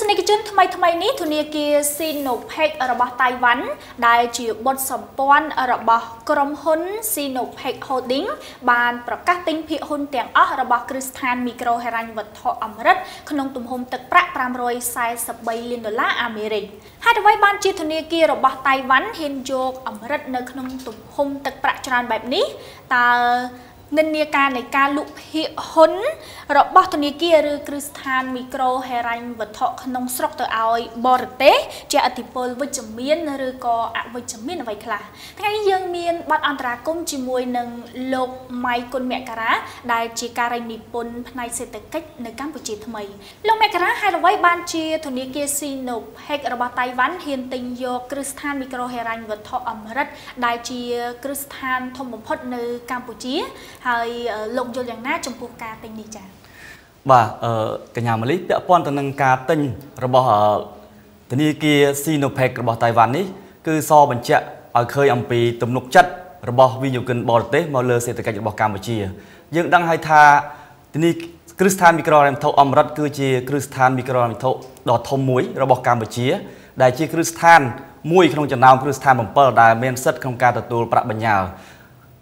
Thưa quý vị, thay ní thôn này kia SinoPac ở bờ Đài Loan, đại chịu bớt sầm pon ở bờ Crom Hôn SinoPac Holding, banประกาศ tinh phi hôn tiền ở bờ Kristan Micro Heran vật thọ Amrit, khung tụm hôm tật prạ pramroi sai sập bay liên đô la Americ. Hai đối với ban chi thôn này kia ở bờ Đài Loan hiện giờ Amrit nơi khung tụm hôm tật prạ tràn bẹp ní ta. Nên nia ca này ca lụp hiệu hốn rồi bóc thằng nia kia rư Kristan Micro Heran vật thọ nông sọc tờ oi bò rễ trẻ ở thị pol với chấm miên rư co ạ với chấm miên là vậy cả. Thế ngay dương miên bắt anh ra công chỉ môi nâng lột mai con mẹ cá rá đại chỉ cá rành nipol này sẽ tự cách nơi Campuchia thằng mày. Lông mẹ cá rá hai là vay ban chia thằng nia kia SinoPac ở bờ Đài Loan hiện tình do Kristan Micro Heran vật thọ Amrit đại chỉ Kristan thông một phút nơi Campuchia. Hãy lộng cho rằng nát trong cuộc ca tình đi chàng. Và cả nhà mà lý đã quan tâm nâng ca tình rồi bỏ tình yêu kia SinoPac rồi bỏ Tài Văn ấy cứ so bằng chạy ở khơi ẩm phí tùm nục chất rồi bỏ vì nhiều cân bỏ tế mà lơ sẽ tự cách bỏ Campuchia. Nhưng đang hay tha tình yêu Kristan Micro làm thâu âm rất cư chì Kristan Micro làm thâu đỏ thông muối rồi bỏ Campuchia. Đại chì Kristan muối không chẳng nào Kristan bằng bờ đài men sất không ca tật tù bạc bằng nhà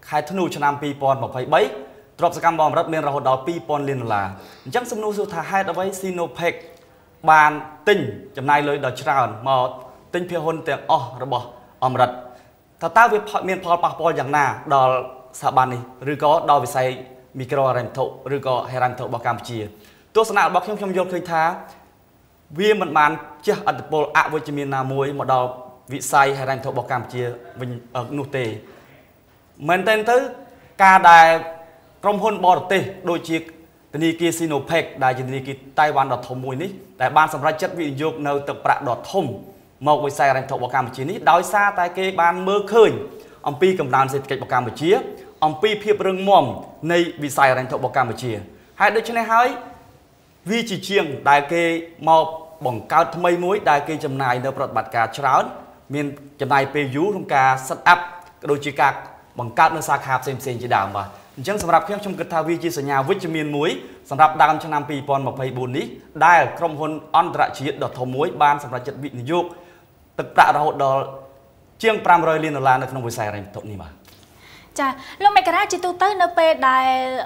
khai thôn nuôi cho nam pi pon một phải bấy, drop sạc bom rất miền rồi đó pi pon liền là, chẳng xung nuôi siêu thà hai đó với SinoPac, bàn tình, chấm này lời đó tràn mà tình phía hôn tiền rồi bỏ rất, thà ta về miền pol bạc pol chẳng nào đó sạc bàn này, rồi có đó về say micro làm thụ, rồi có hay làm thụ bảo Campuchia, tôi sẽ nào bảo không không vô khơi thà, vì mình bàn chưa ở pol ạ với miền nam muối mà đó vị say hay làm thụ bảo Campuchia mình ở nô tề. Mình tên tới ca đài trong hôn bò tê đôi chiếc tình yêu kia SinoPac đài tình yêu kia Tài Văn đọt thông mùi ní đài ban sầm ra chất vị dục nơi tập bạc đọt thông một với xe rành thọc bọc Campuchia ní đói xa tại kê ban mơ khơi ông Pi cầm đàn dịch kịch bọc Campuchia ông Pi phiếp rừng mồm này vì xe rành thọc bọc Campuchia hãy đôi chân này hỏi vì chỉ chiêng đài kê một bỏng cao thâm mây muối đài kê chầm này nơi bọt bạc cá tráo miền chầm này pê dú trong ca sắt áp đôi chiếc ca bằng cát nó sạc hạp xem chỉ đảm và chẳng sầm rạp trong kịch thao vi chia sẻ nhà vitamin muối sầm rạp đam cho nam pi pon mà phải bùn ní đai ở trong hôn on rạ chỉ đọt thầu muối ban sầm rạp chất bị nhục thực tạ ra hộ đò chiêng pram rơi liên là nó không vui say này thộn gì mà chà lúc mày cả ra chỉ tu tới nó pe đai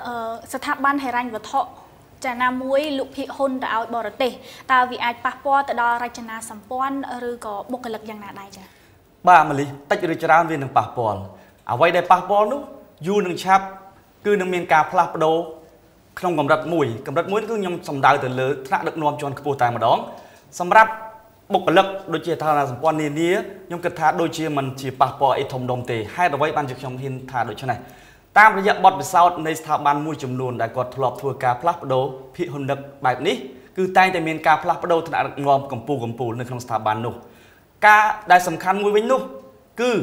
sạp ban hải ranh và thọ chà nam muối lục thị hôn đã ao bờ tê ta vì ai papo từ đó ra chà na sầm pon rồi có bộc lực giang nà đai chà ba mà lý tách được chà ra viên đường papo à vậy đây papo nút du nương chap cứ nương miền cà pha đô không cầm rật muối cứ nhom sầm đào từ lứa thạ được nuông tròn cua tài mà đón sầm ráp bộc lực đôi chia thà là quan niên nia nhom cật thà đôi chia mình chỉ papo ấy thông đồng tề hai đầu vậy ban trực trong hiên thà đôi chỗ này tam bây giờ bật về sau này thà ban muối chấm luôn đại quạt lọp thua cà pha đô phi hồn lực bài ní cứ tay từ miền cà pha đô thà được nuông cầm pù nên không thà ban nô ca đại sầm khăn muối bánh nô cứ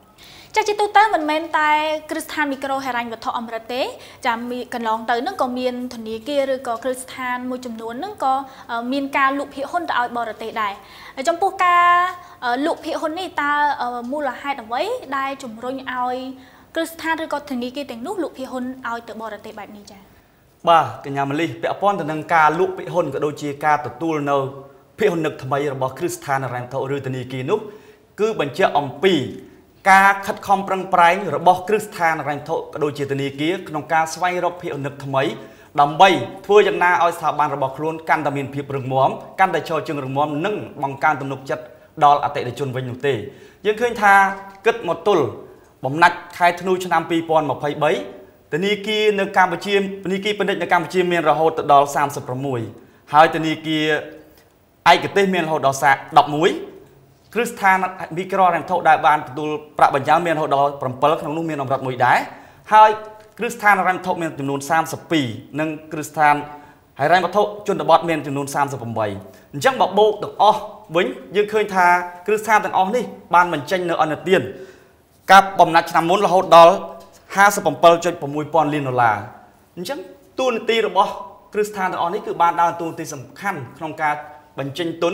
chắc chỉ tôi tới mình men tại Kristan Micro Heran vật thọ Amrit tế, chạm cần lòng tới nước có miền thuần địa kia rồi có Kristan môi trường núi nước có miền ca lụp hiệu hôn tạo bờ tế đài trong po ca lụp hiệu hôn này ta mua là hai đồng ấy đai trùng rồi ao Kristan rồi có thuần địa kia tiếng nước lụp hiệu hôn ao tự bờ tế bạch này chả ba cái nhà mình đi vẽ pon từ nâng ca lụp hiệu hôn của đôi chia ca từ tu lâu hiệu hôn được thay rồi bỏ Kristan làm thọ rồi thuần địa kia nước cứ bận chơi ông pì ca khất khom prang prang rồi bỏ Kristan làm thọ đôi chia từ ní kia trong ca xoay rộp hiệu lực tham ấy đầm bay thưa dân na oi sao ban rồi bỏ luôn can đầm miền phía rừng muống can đại cho trường rừng muống nâng bằng can tầm lục chất đo là tệ để chôn vinh nụ tê. Nhưng khơi tha cất một tuần bấm nách khai thnu cho năm pi pon 27. Từ Niki nơi Campuchia, Niki bên đây nơi Campuchia miền Rau Hồ đo 36. Hai từ Niki ai cái tên miền Rau đo sạc đọc muối. Christian micro rằng thâu đại ban từ Prạ Bình Giáo miền Rau đo bấm pơ trong lúc miền Rau đọc muối đái. Hai Christian rằng thâu miền từ nôn 32 nâng Christian hãy rằng thâu chôn đập bọt miền từ nôn 37. Chẳng bảo bộ được o vĩnh nhưng khơi tha Christian tận o đi ban mình tranh nợ ăn tiền. Các bấm nách năm muốn là Hồ đo 50.6 ពាន់លានដុល្លារ អញ្ចឹងតួនាទីរបស់គ្រីស្ទានទាំងអស់នេះគឺបានដើរតួនាទីសំខាន់ក្នុងការបញ្ចេញទុន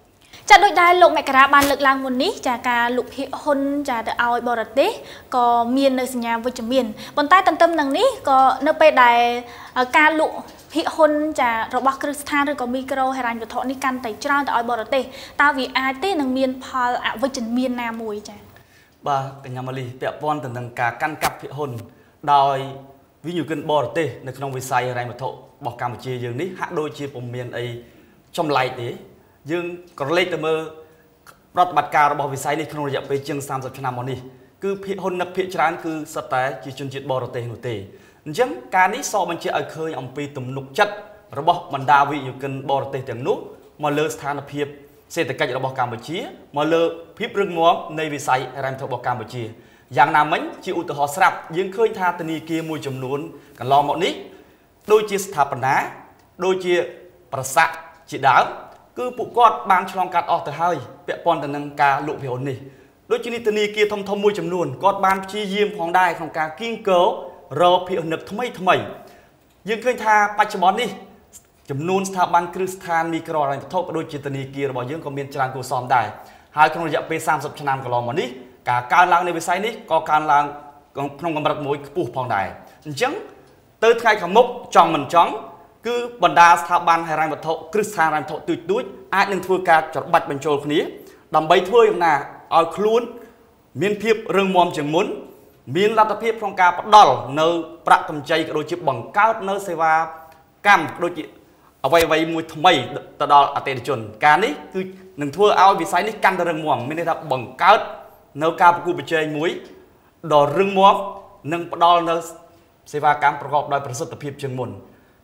ចាដូចដែលលោកមេការបានលើកឡើងមុននេះចាការលុបភាពហ៊ុនចារបស់គ្រីស្ទានឬក៏មីក្រូហិរញ្ញវត្ថុនេះកាន់តែច្រើនទៅឲ្យបរទេសក៏មាននៅសញ្ញាវិជ្ជមានប៉ុន្តែទន្ទឹមនឹងនេះក៏នៅពេលដែលការលុបភាពហ៊ុនចារបស់គ្រីស្ទានឬក៏មីក្រូហិរញ្ញវត្ថុនេះកាន់តែច្រើនទៅឲ្យបរទេសតើវាអាចទេនឹងមានផលអវិជ្ជមានណាមួយចា បាទកញ្ញាម៉ាលីពាក់ព័ន្ធទៅនឹងការកាន់កាប់ភិហ៊ុនដោយវិនិយោគិនបរទេសនៅក្នុងវិស័យហិរញ្ញវត្ថុរបស់កម្ពុជាយើងនេះហាក់ដូចជាពុំមានអីចំឡៃទេយើងក៏លេចទៅមើលរដ្ឋបတ်ការរបស់វិស័យនេះក្នុងរយៈពេលជាង 30 ឆ្នាំមកនេះគឺភិហ៊ុនភាព សេដ្ឋកិច្ចរបស់កម្ពុជាមកលើភាពរឹងមាំនៃវិស័យហិរញ្ញវត្ថុរបស់កម្ពុជាយ៉ាងណាមិញជាឧទាហរណ៍ស្រាប់យើងឃើញថាធនាគារមួយចំនួនកន្លងមកនេះដូចជាស្ថាប័ន ចំនួនស្ថាប័នគ្រឹះស្ថានមីក្រូហិរញ្ញវត្ថុក៏ដូចជាធនាគាររបស់យើងក៏មានច្រើនគួរសមដែរហើយក្នុងរយៈពេល 30 ឆ្នាំកន្លងមកនេះការកើនឡើងនៃវិស័យនេះក៏កើនឡើងក្នុងកម្រិតមួយខ្ពស់ផងដែរអញ្ចឹងទៅថ្ងៃខាងមុខចង់មិនចង់គឺបណ្ដាស្ថាប័នហិរញ្ញវត្ថុគ្រឹះស្ថានមីក្រូហិរញ្ញវត្ថុទូចទូចអាចនឹងធ្វើការច្របាច់បញ្ចូលគ្នាដើម្បីធ្វើយ៉ាងណាឲ្យខ្លួនមានភាពរឹងមាំជាងមុនមានលទ្ធភាពក្នុងការផ្ដល់នៅប្រាក់កម្ចីក៏ដូចជាបង្កើតនៅសេវាកម្មក៏ដូចជា អ្វីៗមួយថ្មីទៅដល់អតិថិជនការនេះគឺនឹងធ្វើឲ្យវិស័យនេះកាន់តែរឹងមាំមានន័យថាបង្កើតនៅការប្រកួតប្រជែងមួយដ៏រឹងមាំនិងផ្ដល់នៅសេវាកម្មប្រកបដោយប្រសិទ្ធភាពជាងមុន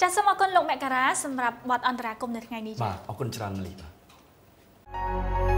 ចាសសូមអរគុណលោកមេការ៉ាសម្រាប់បទអន្តរាគមន៍នៅថ្ងៃនេះបាទអរគុណច្រើនលីបាទ